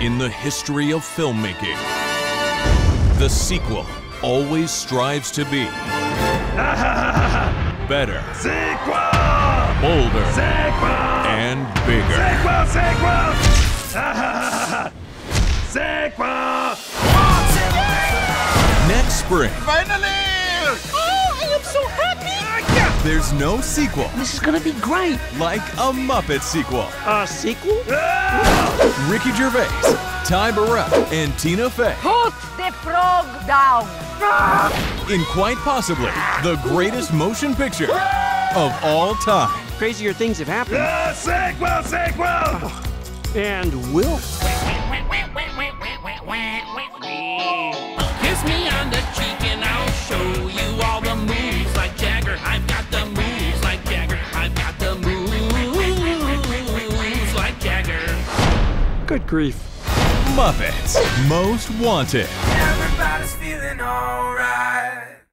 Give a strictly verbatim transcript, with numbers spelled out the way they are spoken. in the history of filmmaking. The sequel always strives to be better, sequel! Bolder, sequel! And bigger. Sequel, sequel! Sequel! Next spring. Finally! Oh, I am so happy! There's no sequel. This is gonna be great. Like a Muppet sequel. A sequel? Ricky Gervais, Ty Burrell, and Tina Fey. Put the frog down. In quite possibly the greatest motion picture of all time. Crazier things have happened. Uh, sequel, sequel! Oh. And will. Kiss me on the cheek and I'll show you all the moves like Jagger. I've got the moves like Jagger. I've got the moves like Jagger. Good grief. Muppets Most Wanted. Everybody's feeling alright.